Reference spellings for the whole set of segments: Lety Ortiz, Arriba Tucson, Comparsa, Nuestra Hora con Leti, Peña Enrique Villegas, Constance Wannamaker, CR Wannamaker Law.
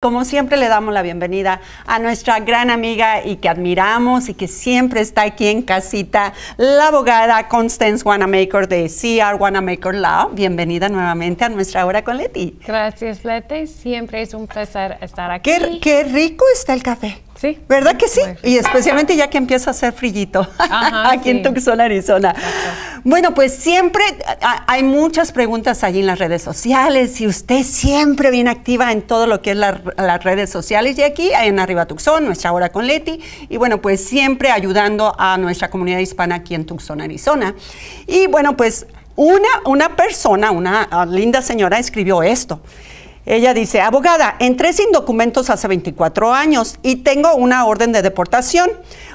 Como siempre le damos la bienvenida a nuestra gran amiga y que admiramos y que siempre está aquí en casita, la abogada Constance Wannamaker de CR Wannamaker Law. Bienvenida nuevamente a Nuestra Hora con Leti. Gracias, Leti. Siempre es un placer estar aquí. Qué rico está el café. Sí. ¿Verdad que sí? Y especialmente ya que empieza a hacer frillito. Ajá, aquí sí, en Tucson, Arizona. Exacto. Bueno, pues siempre hay muchas preguntas allí en las redes sociales y usted siempre bien activa en todo lo que es las redes sociales y aquí en Arriba Tucson, Nuestra Hora con Leti. Y bueno, pues siempre ayudando a nuestra comunidad hispana aquí en Tucson, Arizona. Y bueno, pues una persona, una linda señora escribió esto. Ella dice, abogada, entré sin documentos hace 24 años y tengo una orden de deportación.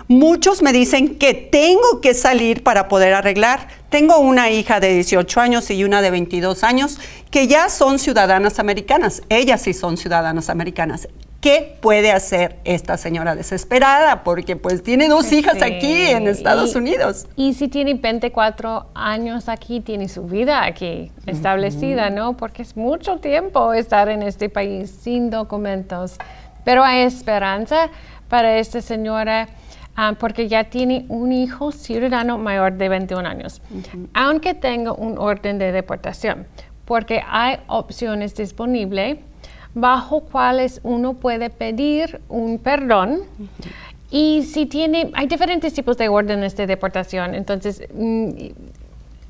Muchos me dicen que tengo que salir para poder arreglar. Tengo una hija de 18 años y una de 22 años que ya son ciudadanas americanas. Ellas sí son ciudadanas americanas. ¿Qué puede hacer esta señora desesperada? Porque pues tiene dos hijas aquí en Estados Unidos. Y si tiene 24 años aquí, tiene su vida aquí establecida, ¿no? Porque es mucho tiempo estar en este país sin documentos. Pero hay esperanza para esta señora porque ya tiene un hijo ciudadano mayor de 21 años, aunque tenga un orden de deportación, porque hay opciones disponibles bajo cuales uno puede pedir un perdón. Y si tiene, hay diferentes tipos de órdenes de deportación, entonces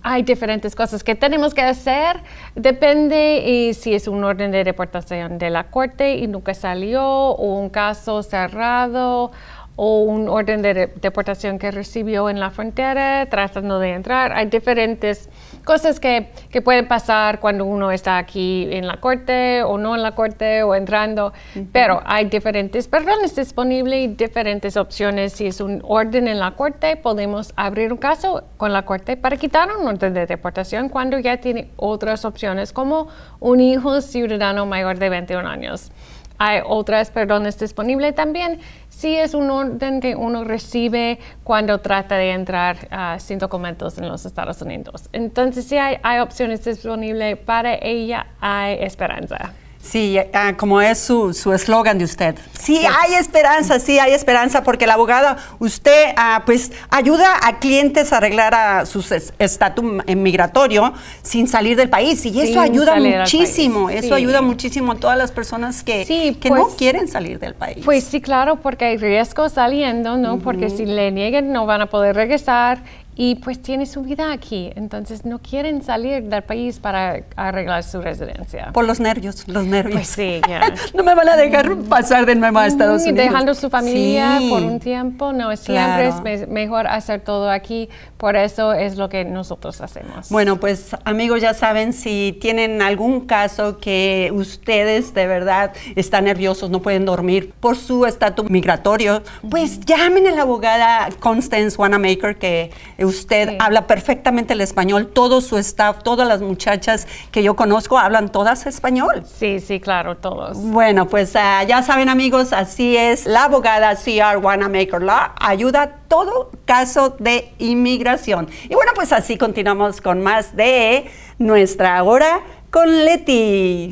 hay diferentes cosas que tenemos que hacer, depende si es un orden de deportación de la corte y nunca salió, o un caso cerrado, o un orden de deportación que recibió en la frontera tratando de entrar. Hay diferentes cosas que pueden pasar cuando uno está aquí en la corte o no en la corte o entrando. Pero hay diferentes perdones disponibles y diferentes opciones. Si es un orden en la corte, podemos abrir un caso con la corte para quitar un orden de deportación cuando ya tiene otras opciones, como un hijo ciudadano mayor de 21 años. Hay otras perdones disponibles también si es un orden que uno recibe cuando trata de entrar sin documentos en los Estados Unidos. Entonces, sí hay opciones disponibles para ella, hay esperanza. Sí, como es su eslogan de usted. Sí, hay esperanza, sí, hay esperanza, porque la abogada, usted pues ayuda a clientes a arreglar a su estatus migratorio sin salir del país. Y eso ayuda muchísimo, eso ayuda muchísimo a todas las personas que pues, no quieren salir del país. Pues sí, claro, porque hay riesgo saliendo, ¿no? Porque si le niegan no van a poder regresar. Y pues tiene su vida aquí, entonces no quieren salir del país para arreglar su residencia. Por los nervios, los nervios. Pues sí, ya. No me van a dejar pasar de nuevo a Estados Unidos. Dejando su familia por un tiempo, no, siempre es mejor hacer todo aquí, por eso es lo que nosotros hacemos. Bueno, pues amigos, ya saben, si tienen algún caso que ustedes de verdad están nerviosos, no pueden dormir por su estatus migratorio, pues llamen a la abogada Constance Wannamaker, que usted habla perfectamente el español, todo su staff, todas las muchachas que yo conozco hablan todas español. Sí, sí, claro, todos. Bueno, pues ya saben, amigos, así es. La abogada CR Wannamaker Law ayuda todo caso de inmigración. Y bueno, pues así continuamos con más de Nuestra Hora con Leti.